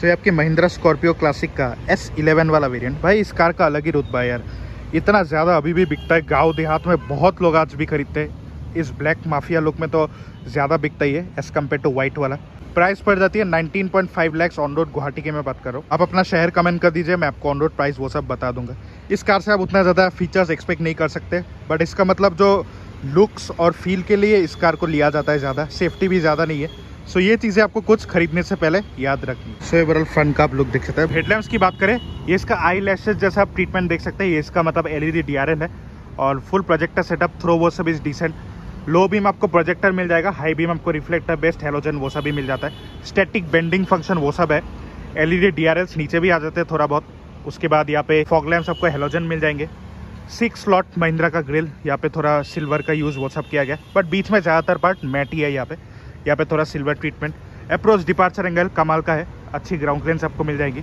सो ये आपकी Mahindra Scorpio Classic का S11 वाला वेरिएंट। भाई इस कार का अलग ही रुतबा है यार, इतना ज़्यादा अभी भी बिकता है गांव देहात में, बहुत लोग आज भी खरीदते हैं। इस ब्लैक माफिया लुक में तो ज़्यादा बिकता ही है एज़ कम्पेयर टू वाइट वाला। प्राइस पड़ जाती है 19.5 लाख ऑन रोड, गुवाहाटी की मैं बात कर रहा हूँ। आप अपना शहर कमेंट कर दीजिए, मैं आपको ऑन रोड प्राइस वो सब बता दूंगा। इस कार से आप उतना ज़्यादा फीचर्स एक्सपेक्ट नहीं कर सकते, बट इसका मतलब जो लुक्स और फील के लिए इस कार को लिया जाता है ज़्यादा, सेफ्टी भी ज़्यादा नहीं है। सो ये चीज़ें आपको कुछ खरीदने से पहले याद रखनी। सो ओवरऑल फ्रंट का आप लुक देख सकते हैं। हेडलैम्प्स की बात करें, ये इसका आई लैशेज जैसा आप ट्रीटमेंट देख सकते हैं, ये इसका मतलब LED DRL है और फुल प्रोजेक्टर सेटअप, थ्रो वो सब इज डिसेंट। लो बीम आपको प्रोजेक्टर मिल जाएगा, हाई बीम आपको रिफ्लेक्टर, बेस्ट, हेलोजन वो सब भी मिल जाता है। स्टैटिक बेंडिंग फंक्शन वो सब है। LED DRLs नीचे भी आ जाते हैं थोड़ा बहुत। उसके बाद यहाँ पे फॉग लैम्प्स आपको हेलोजन मिल जाएंगे। 6 स्लॉट महिंद्रा का ग्रिल, यहाँ पे थोड़ा सिल्वर का यूज़ वो सब किया गया, बट बीच में ज़्यादातर पार्ट मैट ही है। यहाँ पे थोड़ा silver treatment. Approach departure angle कमाल का है, अच्छी ग्राउंड क्लियरेंस आपको मिल जाएगी।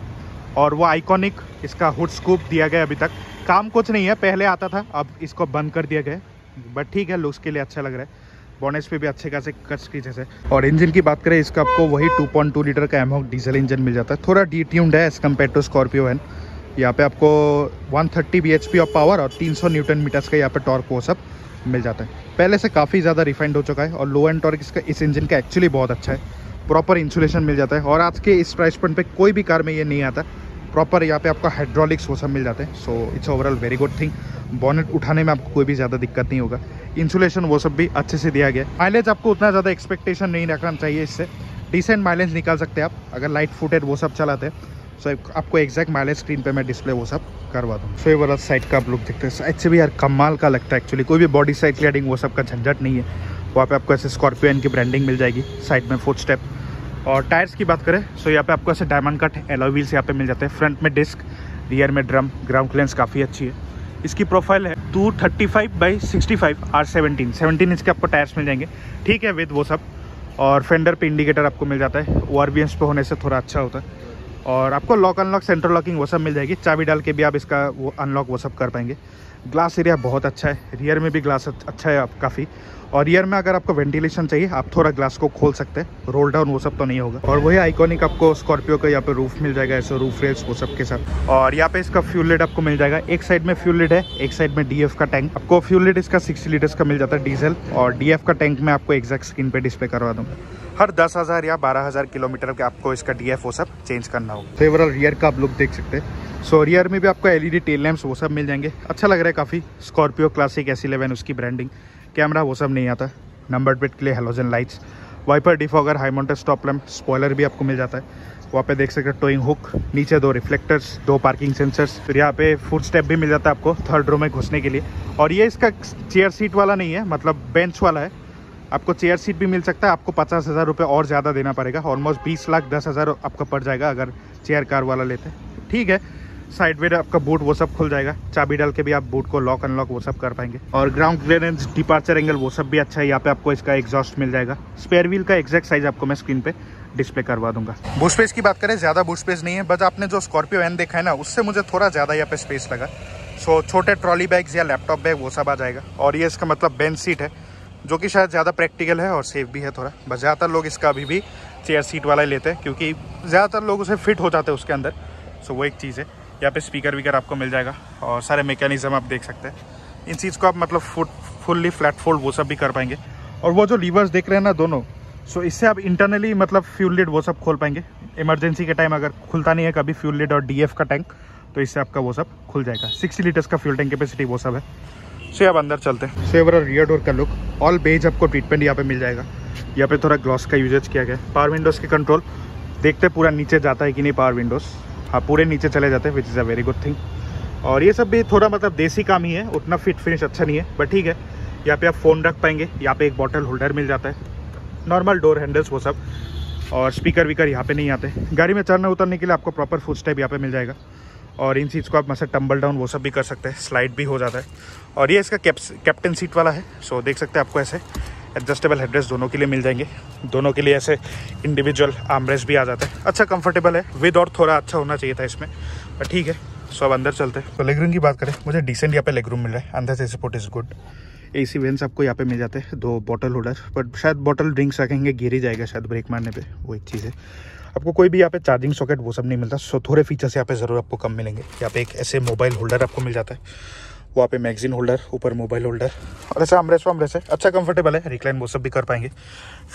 और वो आइकॉनिक इसका हुड स्कूप दिया गया। अभी तक काम कुछ नहीं है, पहले आता था, अब इसको बंद कर दिया गया, बट ठीक है, लुक्स के लिए अच्छा लग रहा है। बोनेट्स पे भी अच्छे खासे कच की जैसे। और इंजन की बात करें, इसका आपको वही 2.2 लीटर का एमहॉक डीजल इंजन मिल जाता है। थोड़ा डिट्यून्ड है as compare to Scorpio N. यहाँ पे आपको 130 bhp ऑफ पावर और 300 न्यूटन मीटर्स का यहाँ पे टॉर्क वो सब मिल जाता है। पहले से काफ़ी ज़्यादा रिफाइंड हो चुका है और लो एंड टॉर्क इसका इस इंजन का एक्चुअली बहुत अच्छा है। प्रॉपर इंसुलेशन मिल जाता है और आज के इस प्राइस पॉइंट पे कोई भी कार में ये नहीं आता। प्रॉपर यहाँ पे आपका हाइड्रोलिक्स वो सब मिल जाते हैं। So it's overall very good thing. Bonnet उठाने में आपको कोई भी ज़्यादा दिक्कत नहीं होगा। इंसुलेशन वो सब भी अच्छे से दिया गया। माइलेज आपको उतना ज़्यादा एक्सपेक्टेशन नहीं रखना चाहिए, इससे डिसेंट माइलेज निकाल सकते हैं आप अगर लाइट फुटेड वो सब चलाते हैं। सो आपको एग्जैक्ट माइलेज स्क्रीन पे मैं डिस्प्ले वो सब करवा दूँ। सो ये वाला साइड का आप लुक देखते हैं। साइड से भी यार कमाल का लगता है एक्चुअली, कोई भी बॉडी साइड क्लियरिंग वो सब का झंझट नहीं है। वहाँ पे आपको ऐसे स्कॉर्पियो एन की ब्रांडिंग मिल जाएगी साइड में, फुट स्टेप। और टायर्स की बात करें, सो यहाँ पे आपको ऐसे डायमंड कट एलॉय व्हील्स यहाँ पे मिल जाते हैं। फ्रंट में डिस्क, रियर में ड्रम। ग्राउंड क्लियरेंस काफ़ी अच्छी है। इसकी प्रोफाइल है 235/65 R17। 17 इंच के आपको टायर्स मिल जाएंगे, ठीक है, विद वो सब। और फेंडर पे इंडिकेटर आपको मिल जाता है, ORVMs पे होने से थोड़ा अच्छा होता है। और आपको लॉक अनलॉक, सेंट्रल लॉकिंग वो सब मिल जाएगी। चाबी डाल के भी आप इसका वो अनलॉक वो सब कर पाएंगे। ग्लास एरिया बहुत अच्छा है, रियर में भी ग्लास अच्छा है आप काफ़ी। और रियर में अगर आपको वेंटिलेशन चाहिए, आप थोड़ा ग्लास को खोल सकते हैं, रोल डाउन वो सब तो नहीं होगा। और वही आइकॉनिक आपको स्कॉर्पियो का यहाँ पे रूफ मिल जाएगा, ऐसे रूफ रेल्स वो सब के साथ। और यहाँ पे इसका फ्यूल लिड आपको मिल जाएगा, एक साइड में फ्यूल लिड है, एक साइड में DF का टैंक। आपको फ्यूल लिड इसका 60 लीटर्स का मिल जाता है डीजल, और DF का टैंक मैं आपको एग्जैक्ट स्क्रीन पर डिस्प्ले करवा दूँगा। हर 10,000 या 12,000 किलोमीटर के आपको इसका DF वो सब चेंज करना होगा। फेवरल रियर का आप लुक देख सकते हैं। सो रियर में भी आपको LED टेल लैम्प्स वो सब मिल जाएंगे। अच्छा लग रहा है काफ़ी। स्कॉर्पियो क्लासिक S11 उसकी ब्रांडिंग। कैमरा वो सब नहीं आता। नंबर प्लेट के लिए halogen lights, wiper defogger, high mounted stop lamp. Spoiler भी आपको मिल जाता है, वहाँ पे देख सकते हैं टोइंग हुक। नीचे 2 रिफ्लेक्टर्स, 2 पार्किंग सेंसर्स। फिर यहाँ पे फुट स्टेप भी मिल जाता है आपको थर्ड रो में घुसने के लिए। और ये इसका चेयर सीट वाला नहीं है, मतलब बेंच वाला है। आपको चेयर सीट भी मिल सकता है। आपको 50,000 रुपये और ज़्यादा देना पड़ेगा, ऑलमोस्ट 20,10,000 आपका पड़ जाएगा अगर चेयर कार वाला लेते हैं, ठीक है। साइड वेयर आपका बूट वो सब खुल जाएगा, चाबी डाल के भी आप बूट को लॉक अनलॉक वो सब कर पाएंगे। और ग्राउंड क्लियरेंस, डिपार्चर एंगल वो सब भी अच्छा है। यहाँ पे आपको इसका एग्जॉस्ट मिल जाएगा। स्पेयर व्हील का एग्जैक्ट साइज आपको मैं स्क्रीन पे डिस्प्ले करवा दूंगा। बूट स्पेस की बात करें, ज़्यादा बूट स्पेस नहीं है। बस आपने जो स्कॉर्पियो एन देखा है ना, उससे मुझे थोड़ा ज़्यादा यहाँ पे स्पेस लगा। सो छोटे ट्रॉली बैग्स या लैपटॉप बैग वो सब आ जाएगा। और ये इसका मतलब बेंच सीट है, जो कि शायद ज़्यादा प्रैक्टिकल है और सेफ भी है थोड़ा। बस ज़्यादातर लोग इसका अभी भी चेयर सीट वाला ही लेते हैं, क्योंकि ज़्यादातर लोग उसे फिट हो जाते हैं उसके अंदर। सो वो एक चीज़ है। यहाँ पे स्पीकर वीकर आपको मिल जाएगा और सारे मैकेनिज्म आप देख सकते हैं। इन चीज़ को आप मतलब फुल्ली फ्लैट फोल्ड वो सब भी कर पाएंगे। और वो जो लीवर्स देख रहे हैं ना दोनों, सो इससे आप इंटरनली मतलब फ्यूल लिड वो सब खोल पाएंगे। इमरजेंसी के टाइम अगर खुलता नहीं है कभी फ्यूल लिड और DF का टैंक, तो इससे आपका वो सब खुल जाएगा। 60 लीटर्स का फ्यूल टैंक कैपेसिटी वो सब है। सो आप अंदर चलते हैं। सो ओवरऑल रियर डोर का लुक, ऑल बेज आपको ट्रीटमेंट यहाँ पे मिल जाएगा। यहाँ पे थोड़ा ग्लॉस का यूजेज किया गया। पावर विंडोज़ के कंट्रोल देखते पूरा नीचे जाता है कि नहीं, पावर विंडोज़ हाँ पूरे नीचे चले जाते हैं, which is a very good thing. और ये सब भी थोड़ा मतलब देसी काम ही है, उतना फिट फिनिश अच्छा नहीं है, बट ठीक है। यहाँ पे आप फ़ोन रख पाएंगे, यहाँ पे एक बॉटल होल्डर मिल जाता है, नॉर्मल डोर हैंडल्स वो सब। और स्पीकर वीकर यहाँ पे नहीं आते। गाड़ी में चढ़ने उतरने के लिए आपको प्रॉपर फुट स्टेप यहाँ पे मिल जाएगा। और इन सीट्स को आप मतलब टम्बल डाउन वो सब भी कर सकते हैं, स्लाइड भी हो जाता है। और ये इसका कैप्टन सीट वाला है। सो देख सकते हैं आपको ऐसे एडजस्टेबल हेडरेस्ट दोनों के लिए मिल जाएंगे। दोनों के लिए ऐसे इंडिविजुअल आर्मरेस्ट भी आ जाता है। अच्छा कंफर्टेबल है, विद और थोड़ा अच्छा होना चाहिए था इसमें, पर ठीक है। सो अब अंदर चलते हैं। तो लेगरूम की बात करें, मुझे डिसेंट यहाँ पे लेगरूम मिल रहा है। अंदर से support is good. AC vents आपको यहाँ पे मिल जाते हैं, 2 बॉटल होल्डर, पर शायद बॉटल ड्रिंक्स रखेंगे गिर ही जाएगा शायद ब्रेक मारने पे, वो एक चीज़ है। आपको कोई भी यहाँ पे चार्जिंग सॉकेट वो सब नहीं मिलता। सो थोड़े फीचर्स यहाँ पे ज़रूर आपको कम मिलेंगे। यहाँ पे एक ऐसे मोबाइल होल्डर आपको मिल जाता है, वहाँ पे मैगजीन होल्डर, ऊपर मोबाइल होल्डर और ऐसा आमरेस है। अच्छा कंफर्टेबल है, रिक्लाइन वो सब भी कर पाएंगे।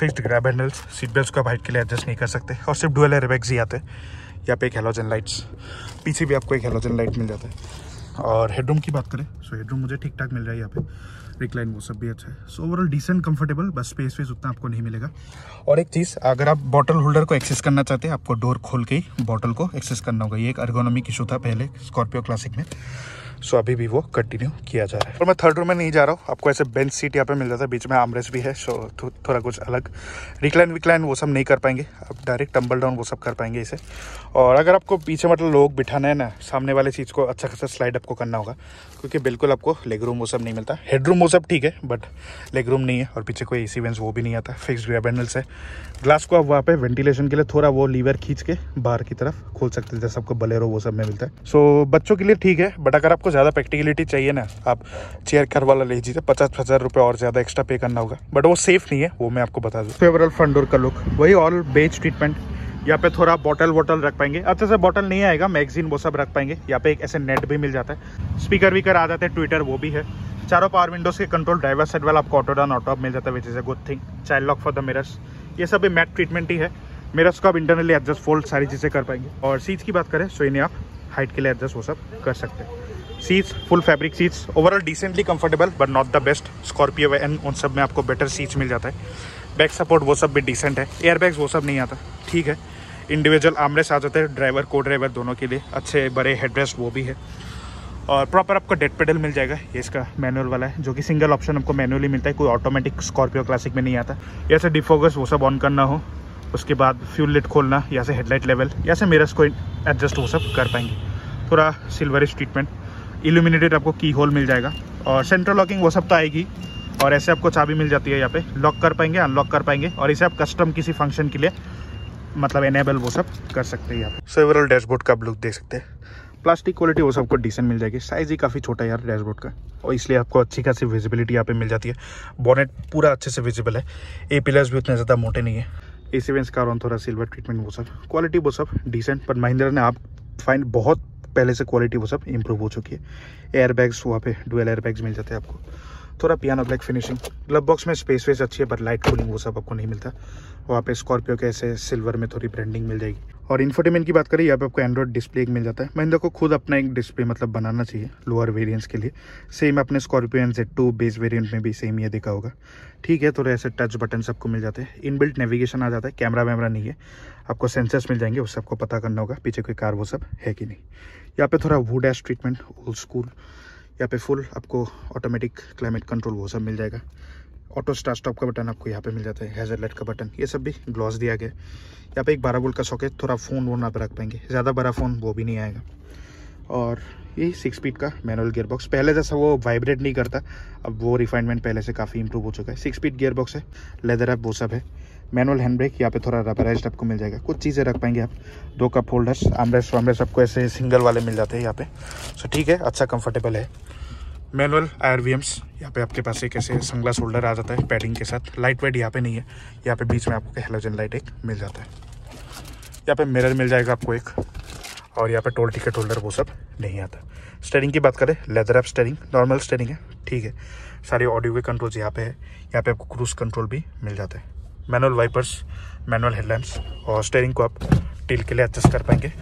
Fixed grab handles, seat belt को आप हाइट के लिए एडजस्ट नहीं कर सकते और सिर्फ डुअल एयरबैग्स ही आते हैं। यहाँ पे एक हेलोजन लाइट्स, पीछे भी आपको एक हेलोजन लाइट मिल जाता है। और हेडरूम की बात करें सो हेडरूम मुझे ठीक ठाक मिल रहा है, यहाँ पे रिक्लाइन वो सब भी अच्छा है। सो ओवरऑल डिसेंट कंफर्टेबल, बस स्पेस वेस उतना आपको नहीं मिलेगा। और एक चीज़, अगर आप बॉटल होल्डर को एक्सेस करना चाहते हैं आपको डोर खोल के ही बॉटल को एक्सेस करना होगा। ये एक एर्गोनॉमिक इशू था पहले स्कॉर्पियो क्लासिक में, सो अभी भी वो कंटिन्यू किया जा रहा है। और मैं थर्ड रो में नहीं जा रहा हूँ, आपको ऐसे बेंच सीट यहाँ पे मिल जाता है, बीच में आर्मरेस्ट भी है। सो थोड़ा कुछ अलग, रिक्लाइन विक्लाइन वो सब नहीं कर पाएंगे, आप डायरेक्ट टम्बल डाउन वो सब कर पाएंगे इसे। और अगर आपको पीछे मतलब लोग बिठाना है ना, सामने वाले चीज़ को अच्छा खासा स्लाइड आपको करना होगा, क्योंकि बिल्कुल आपको लेग रूम वो सब नहीं मिलता। हेड रूम वो सब ठीक है बट लेग रूम नहीं है। और पीछे कोई एसी वेंट्स वो भी नहीं आता। फिक्स्ड ग्रैब हैंडल्स है। ग्लास को आप वहाँ पे वेंटिलेशन के लिए थोड़ा वो लीवर खींच के बाहर की तरफ खोल सकते हैं, जैसे आपको बलेरो वो सब में मिलता है। सो बच्चों के लिए ठीक है, बट अगर आपको ज़्यादा प्रैक्टिकलिटी चाहिए ना, आप चेयर कार वाला ले लीजिए, 50,000 रुपये और ज़्यादा एक्स्ट्रा पे करना होगा, बट वो सेफ नहीं है, वो मैं आपको बता दूँ। फेवरल फ्रंट डोर का लुक वही ऑल बेज ट्रीटमेंट। यहाँ पे थोड़ा बॉटल वोटल रख पाएंगे, अच्छे से बॉटल नहीं आएगा, मैगजीन वो सब रख पाएंगे। यहाँ पे एक ऐसे नेट भी मिल जाता है, स्पीकर वीकर आ जाते हैं, ट्विटर वो भी है। चारों पावर विंडोज़ के कंट्रोल, ड्राइवर साइड वाला आपको ऑटो डाउन ऑटो अप मिल जाता है, which is a good thing. Child lock for the mirrors, ये सब भी मैट ट्रीटमेंट ही है। मिरर्स को आप इंटरनली एडजस्ट फोल्ड सारी चीज़ें कर पाएंगे। और सीट्स की बात करें सो इन्हें आप हाइट के लिए एडजस्ट वो सब कर सकते हैं। Seats full fabric seats, overall decently comfortable but not the best. Scorpio N उन सब में आपको बेटर सीट्स मिल जाता है। बैक सपोर्ट वो सब भी डिसेंट है, एयरबैग्स वो सब नहीं आता, ठीक है। इंडिविजुअल आर्मरेस्ट आ जाते हैं ड्राइवर को ड्राइवर दोनों के लिए, अच्छे बड़े हेडरेस्ट वो भी है। और प्रॉपर आपको डेड पेडल मिल जाएगा, ये इसका मैनुअल वाला है, जो कि सिंगल ऑप्शन आपको मैनुअली मिलता है, कोई ऑटोमेटिक स्कॉर्पियो क्लासिक में नहीं आता। या से डिफोकस वो सब ऑन करना हो, उसके बाद फ्यूल लिट खोलना, या से हेडलाइट लेवल, या से मिरर्स को एडजस्ट वो सब कर पाएंगे। थोड़ा सिल्वरिश ट्रीटमेंट, इल्यूमिनेटेड आपको की होल मिल जाएगा और सेंट्रल लॉकिंग वो सब तो आएगी। और ऐसे आपको चाबी मिल जाती है, यहाँ पे लॉक कर पाएंगे, अनलॉक कर पाएंगे और इसे आप कस्टम किसी फंक्शन के लिए मतलब एनेबल वो सब कर सकते हैं। यहाँ पे सेवरल डैशबोर्ड का आप लुक देख सकते हैं। प्लास्टिक क्वालिटी वो सबको डिसेंट मिल जाएगी, साइज़ ही काफ़ी छोटा है यार डैशबोर्ड का, और इसलिए आपको अच्छी खासी विजिबिलिटी यहाँ पे मिल जाती है। बोनेट पूरा अच्छे से विजिबल है, ए पिलर्स भी उतने ज़्यादा मोटे नहीं है। एसी वेंट्स का थोड़ा सिल्वर ट्रीटमेंट वो सब, क्वालिटी वो सब डिसेंट, पर महिंद्रा ने आप फाइन बहुत पहले से क्वालिटी वो सब इम्प्रूव हो चुकी है। एयरबैग्स वहाँ पे डुअल एयरबैग्स मिल जाते हैं आपको। थोड़ा piano black finishing, glove box में स्पेस वेस अच्छी है बट लाइट कूलिंग वो सब आपको नहीं मिलता। वहाँ पे स्कॉर्पियो के ऐसे सिल्वर में थोड़ी ब्रांडिंग मिल जाएगी। और इन्फोटेनमेंट की बात करें, यहाँ पे आपको एंड्रॉइड डिस्प्ले एक मिल जाता है। महिंद्रा को खुद अपना एक डिस्प्ले मतलब बनाना चाहिए लोअर वेरिएंट्स के लिए। सेम अपने Scorpio N Z2 base variant में भी सेम ये देखा होगा, ठीक है। थोड़े ऐसे टच बटन सबको मिल जाते हैं, इनबिल्ट नेविगेशन आ जाता है, कैमरा वैमरा नहीं है। आपको सेंसर्स मिल जाएंगे, उस सबको पता करना होगा पीछे कोई कार वो सब है कि नहीं। यहाँ पे थोड़ा wood ash treatment old school. यहाँ पे फुल आपको ऑटोमेटिक क्लाइमेट कंट्रोल वो सब मिल जाएगा। ऑटो स्टार्ट स्टॉप का बटन आपको यहाँ पे मिल जाता है, हैजर्ड लाइट का बटन, ये सब भी ग्लॉस दिया गया। यहाँ पे एक 12 वोल्ट का सॉकेट, थोड़ा फ़ोन वोन आप रख पाएंगे, ज़्यादा बड़ा फ़ोन वो भी नहीं आएगा। और ये 6 स्पीड का मैनुअल गियर बॉक्स, पहले जैसा वो वाइब्रेट नहीं करता, अब वो रिफाइनमेंट पहले से काफ़ी इंप्रूव हो चुका है। 6 स्पीड गियर बॉक्स है, लेदर ऐप वो सब है। मैनुअल हैंड ब्रेक, यहाँ पे थोड़ा रबराइज्ड आपको मिल जाएगा, कुछ चीज़ें रख पाएंगे आप। 2 कप होल्डर्स, आर्मरेस्ट वार्मरेस्ट आपको ऐसे सिंगल वाले मिल जाते हैं यहाँ पे। सो ठीक है, अच्छा कंफर्टेबल है। मैनुअल आरवीएम्स, यहाँ पे आपके पास एक ऐसे सनग्लास होल्डर आ जाता है पैडिंग के साथ। लाइट वाइट यहाँ पे नहीं है, यहाँ पे बीच में आपको हेलोजन लाइट एक मिल जाता है। यहाँ पे मिरर मिल जाएगा आपको एक, और यहाँ पे टोल टिकट होल्डर वो सब नहीं आता। स्टेयरिंग की बात करें, leather up steering, normal steering है, ठीक है। सारे ऑडियो के कंट्रोल्स यहाँ पे है, यहाँ पे आपको क्रूज कंट्रोल भी मिल जाता है। मैनुअल वाइपर्स, मैनुअल हेडलैम्प्स, और स्टेयरिंग को आप टिल के लिए एडजस्ट कर पाएंगे,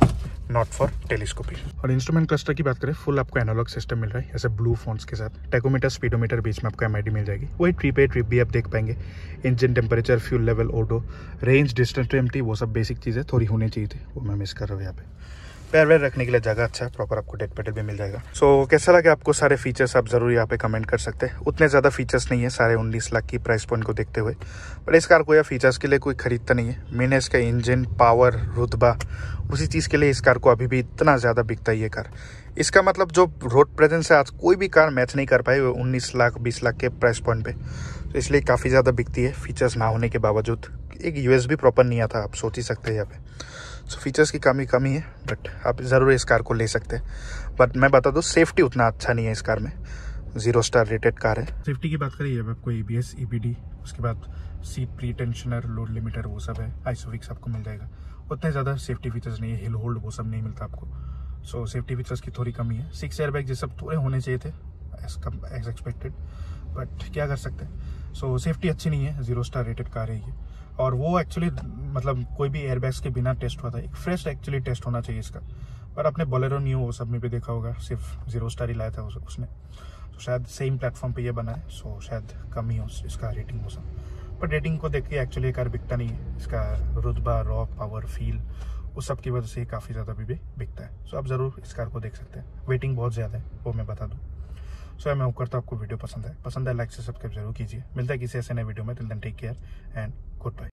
नॉट फॉर टेलीस्कोपी। और इंस्ट्रूमेंट क्लस्टर की बात करें, फुल आपको एनालॉग सिस्टम मिल रहा है ऐसे ब्लू फोन्स के साथ। टैकोमीटर स्पीडोमीटर बीच में आपको MID मिल जाएगी, वही ट्रिप ए ट्रिप भी आप देख पाएंगे। Engine temperature, fuel level, auto range, distance to empty वो सब बेसिक चीज़ें थोड़ी होनी चाहिए थी, वो मैं मिस कर रहा हूँ। यहाँ पे पैर वैर रखने के लिए जगह अच्छा है, प्रॉपर आपको डेड पेडल भी मिल जाएगा। सो कैसा लगा आपको सारे फीचर्स, आप ज़रूर यहाँ पे कमेंट कर सकते हैं। उतने ज़्यादा फीचर्स नहीं है सारे 19 लाख की प्राइस पॉइंट को देखते हुए, बट इस कार को या फीचर्स के लिए कोई खरीदता नहीं है। मेन है इसका इंजन, पावर, रुतबा, उसी चीज़ के लिए इस कार को अभी भी इतना ज़्यादा बिकता है ये कार। इसका मतलब जो रोड प्रेजेंस है, आज कोई भी कार मैच नहीं कर पाई 19 लाख 20 लाख के प्राइस पॉइंट पे, तो इसलिए काफ़ी ज़्यादा बिकती है फीचर्स ना होने के बावजूद। एक USB प्रॉपर नहीं आता, आप सोच ही सकते हैं यहाँ पे। सो फीचर्स की कमी है, बट आप ज़रूर इस कार को ले सकते हैं। बट मैं बता दूँ, सेफ्टी उतना अच्छा नहीं है इस कार में, 0 स्टार रेटेड कार है। सेफ्टी की बात करिए, आपको ABS, EBD, उसके बाद seat pretensioner, load limiter वो सब है, आइसोविक्स आपको मिल जाएगा। उतने ज़्यादा सेफ्टी फीचर्स नहीं है, हिल होल्ड वो सब नहीं मिलता आपको। सो सेफ्टी फीचर्स की थोड़ी कमी है। 6 एयरबैग ये सब थोड़े होने चाहिए थे एज एक्सपेक्टेड, बट क्या कर सकते हैं। सो सेफ्टी अच्छी नहीं है, 0 स्टार रेटेड कार है ये। और वो एक्चुअली मतलब कोई भी एयरबैग्स के बिना टेस्ट हुआ था, एक फ्रेश एक्चुअली टेस्ट होना चाहिए इसका। पर आपने बोलेरो न्यू वो सब में भी देखा होगा, सिर्फ 0 स्टार ही लाया था उसने। तो शायद सेम प्लेटफॉर्म पे ये बना है, सो शायद कम ही हो इसका रेटिंग वो सब। पर रेटिंग को देख के एक्चुअली कार बिकता नहीं है, इसका रुतबा, रॉ, पावर, फील उस सब की वजह से काफ़ी ज़्यादा भी बिकता है। सो आप ज़रूर इस कार को देख सकते हैं। वेटिंग बहुत ज़्यादा है वो मैं बता दूँ। सो मैं होप करता हूँ आपको वीडियो पसंद है। लाइक से सब्सक्राइब जरूर कीजिए। मिलता है किसी ऐसे नए वीडियो में। Till then take care and good bye.